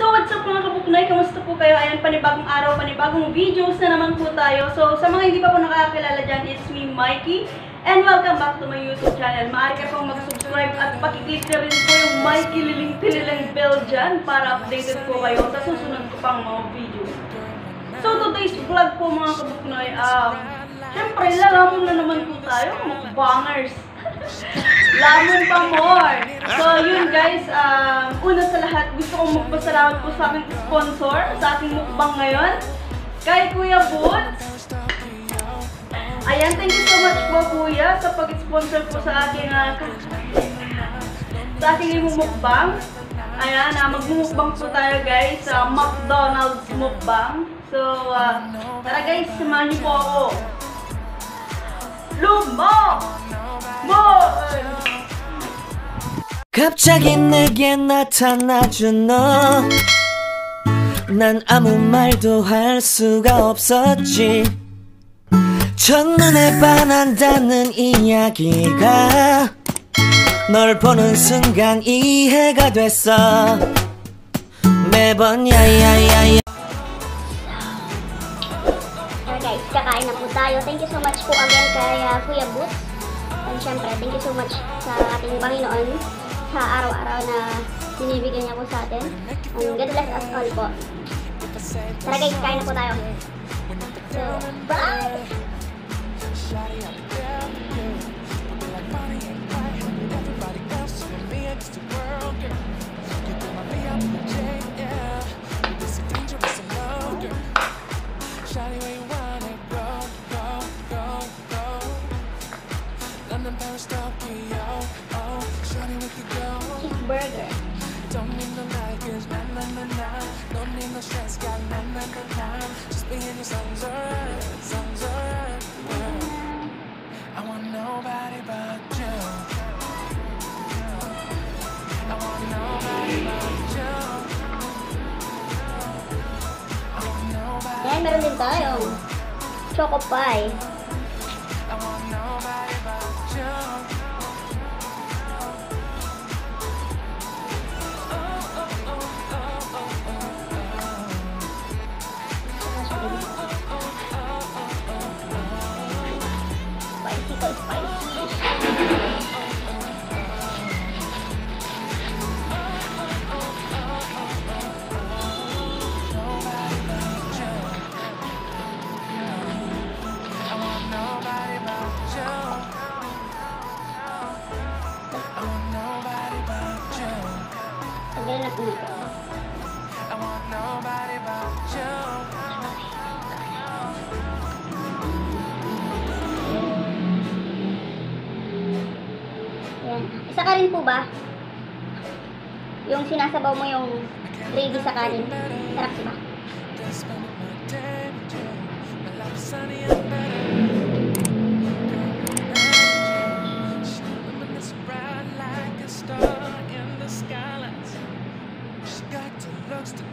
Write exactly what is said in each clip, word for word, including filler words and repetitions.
So what's up mga kabuknoy, kamusta po kayo? Ayan, panibagong araw, panibagong videos na naman po tayo. So sa mga hindi pa po nakakilala dyan, it's me, Mikey. And welcome back to my YouTube channel. Maaari ka pong mag-subscribe at pakiclick na rin po yung may kililing-kililing bell dyan para updated po kayo sa susunod ko pang mga videos. So today's vlog po mga kabuknoy, um, syempre lalamon na naman po tayo, mukbangers. Lamon pa more. So yun guys, um, una sa lahat gusto kong magpasalamat po sa aking sponsor sa ating mukbang ngayon, kay Kuya Boots. Ayan, thank you so much po Kuya sa pag-sponsor po sa aking uh, sa aking mukbang. Ayan, uh, magmumukbang po tayo guys sa uh, McDonald's mukbang. So uh, tara guys, samahan niyo po ako. Lumo! 갑자기 내게 나타나준 너 난 아무 말도 할 수가 없었지 첫눈에 반한다는 이야기가 널 보는 순간 이해가 됐어 매번 야야야야 guys, kakain na po tayo. Thank you so much po again kay uh, Kuya Boots. And syempre, thank you so much sa ating Panginoon sa araw-araw na binibigyan niya po sa atin. And God bless us all po. Tara guys, kain na po tayo. So, bye! Burger. Don't need no nightmares, na na na na. Don't need no stress, got na na na na. Just be in your songs, alright, songs, alright. I want nobody but you. I want nobody but you. I want nobody. Yan, meron din tayo. Choco pie. I want nobody but you. Isa ka rin po ba? Yung sinasabaw mo yung gravy sa kanin. Sarap ba?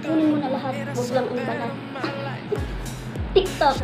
Kunin mo na lahat. Huwag lang ang bala. TikTok.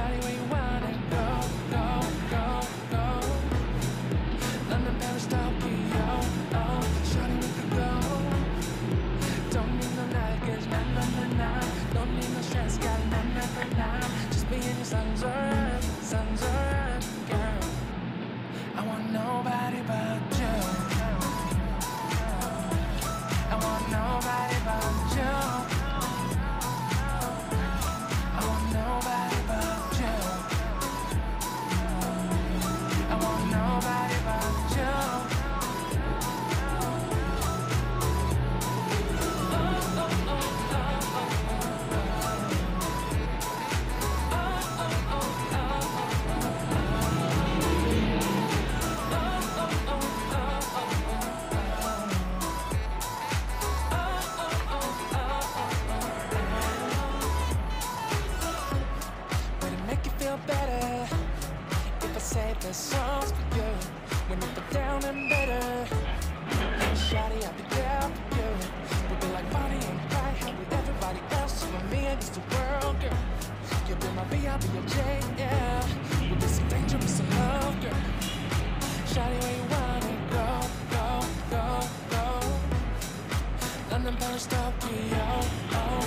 Stop me, oh, oh.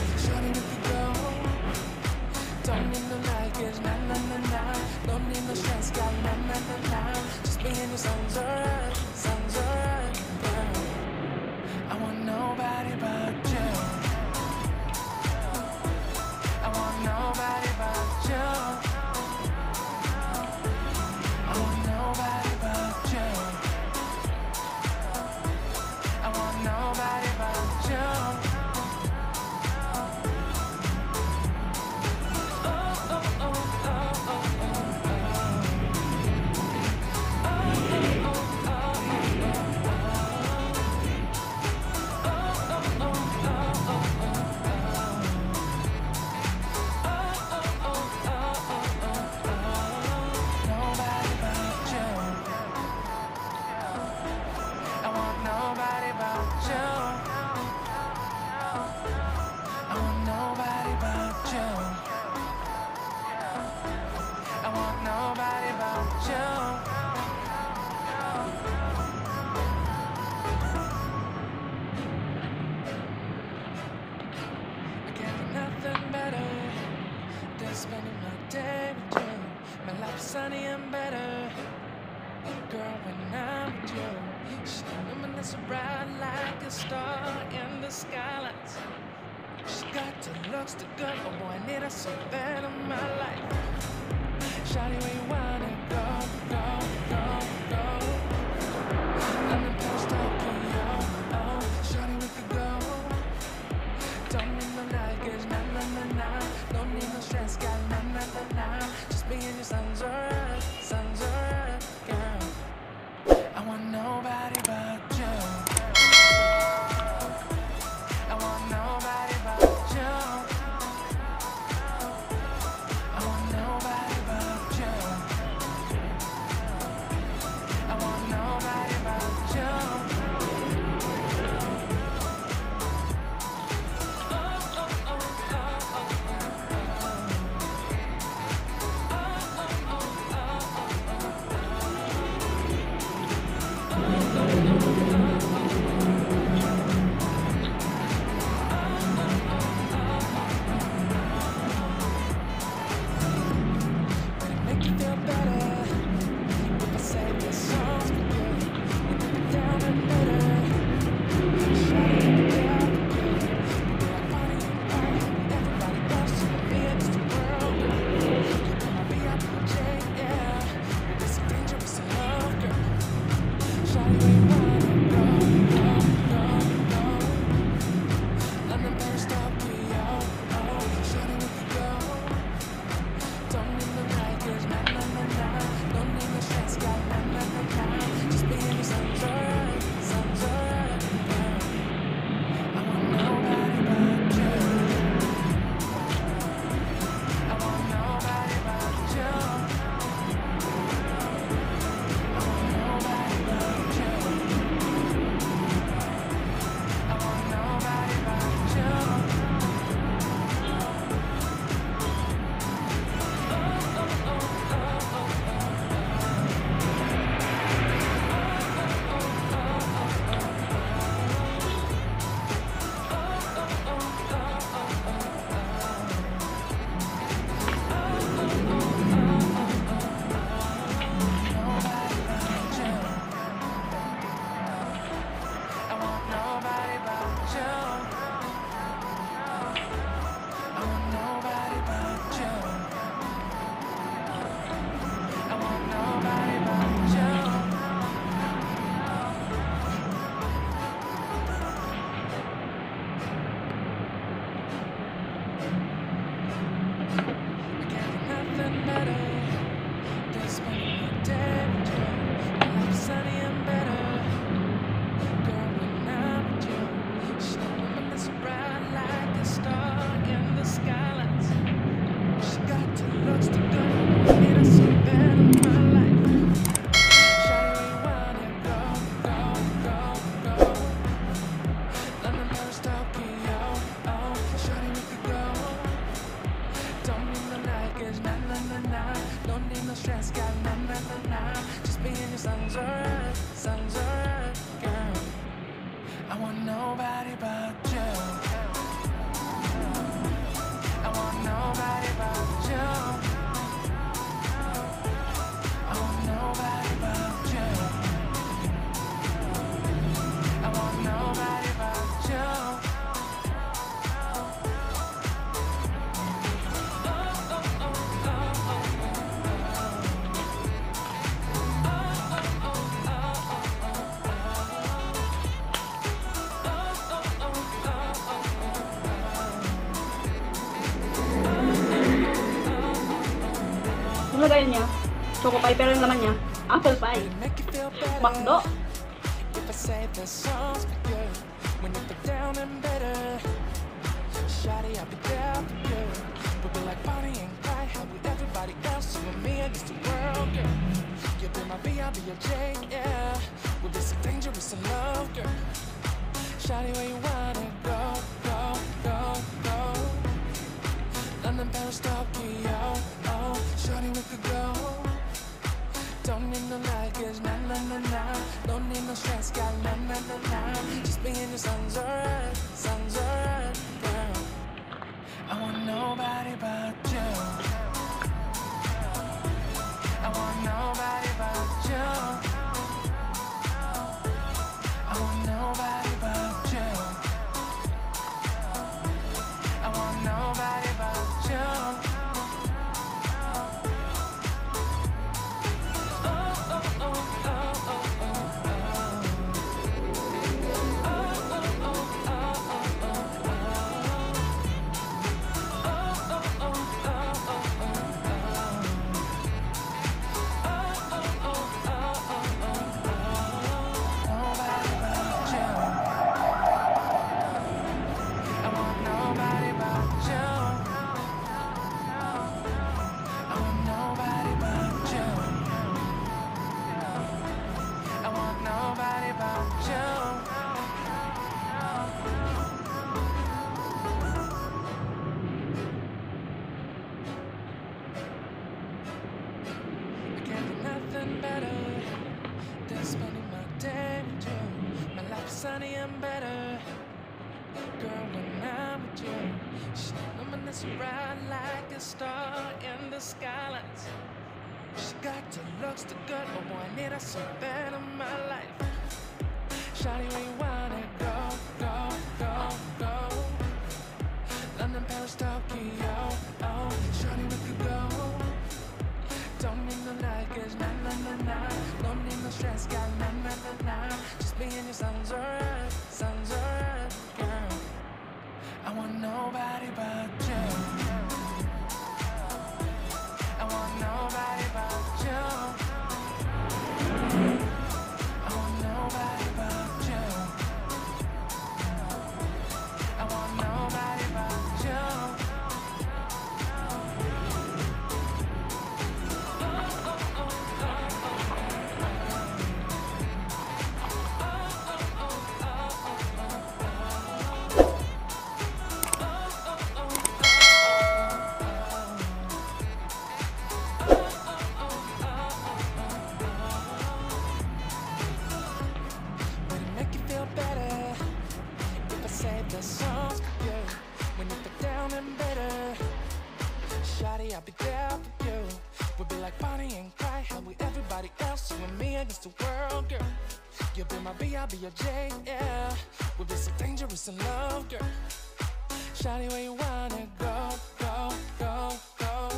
She's got the looks to go. Oh boy, I need her so bad in my life. Shawty, where you wanna go, go, go, go? Let me post up on you. Oh, shawty, we could go. Don't need no luggage, nah, nah, nah, nah. Don't need no stress, got nah, nah, nah, nah. Just be in your son's world, son's world, girl. I want nobody but you. Lagayin niya, choco pie, pero yung laman niya, apple pie. McDo. Shawty, we could go. Don't need no luggage, nah, nah, nah, nah. Don't need no stress, got nah, nah, nah, nah. Just be in your son's alright, son's alright, girl. I want nobody but you. I want nobody but you. I want nobody but you. and better. That's spending my day with you. My life's sunny and better. Girl, when I'm with you, she's luminous and bright like a star in the skylights. She got the looks, the good, oh boy, I need her so bad in my life. Shawty, where you wanna go, go, go, go? London, Paris, Tokyo, oh, shawty, we could go. Don't need no luggage, na na na na. Don't need no stress, got na na na na. Just being your sounds alright, sounds alright, girl. I want nobody but you. I want nobody but you. I want nobody but you. I want nobody but you. Oh, oh, oh, oh, I'll be there for you. We'll be like Bonnie and Clyde, how we everybody else, you and me against the world, girl. You'll be my B, I'll be your J, yeah. We'll be so dangerous in love, girl. Shawty, where you wanna go, go, go, go?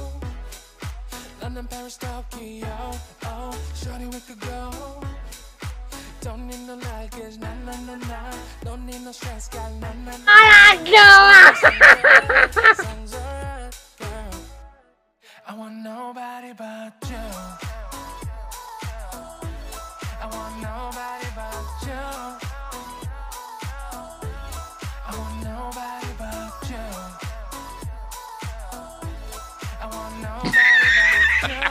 London, Paris, Tokyo, oh, shawty, we could go. Don't need no luggage, na na na na. Don't need no stress, got na na na. I I want nobody but you. I want nobody but you. I want nobody but you. I want nobody but you.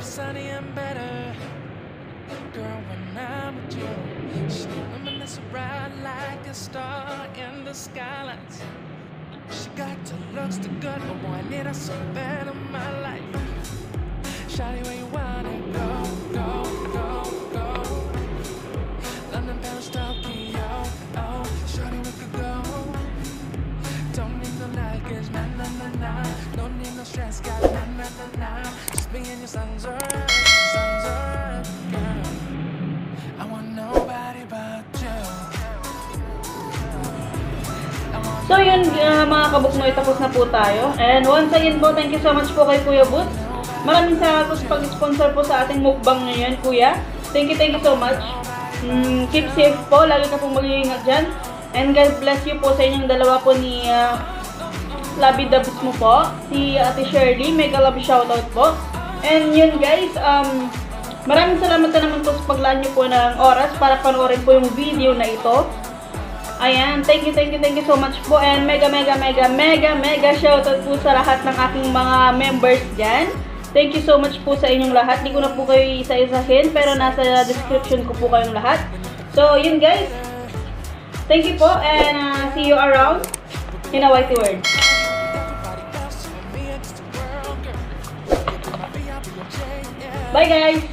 Sunny and better, girl. When I'm with you, she's luminous, bright like a star in the skylights. She got the looks, the good, oh boy, I need her so bad in my life. Shawty, where you wanna go, go, go, go? London, Paris, Tokyo, oh, shawty, we could go. Don't need no luggage, na na na na. Don't need no stress, got na na na na. Being your songs are right, songs are right, girl. I want nobody but you. So yun uh, mga kabuknoy, tapos na po tayo. And once again po, thank you so much po kay Kuya Boots. Maraming salamat sa pag-sponsor po sa ating mukbang ngayon, Kuya. Thank you, thank you so much. Mm, keep safe po, lagi ka pong mag-iingat dyan. And God bless you po sa inyong dalawa po ni uh, Labi Dabis mo po, si Ate Shirley, mega love shoutout po. And yun guys, um, maraming salamat na naman po sa paglaan nyo po ng oras para panoorin po yung video na ito. Ayan, thank you, thank you, thank you so much po. And mega, mega, mega, mega, mega shoutout po sa lahat ng aking mga members dyan. Thank you so much po sa inyong lahat. Hindi ko na po kayo isa-isahin, pero nasa description ko po kayong lahat. So yun guys, thank you po and uh, see you around in a whitey world. Bye guys!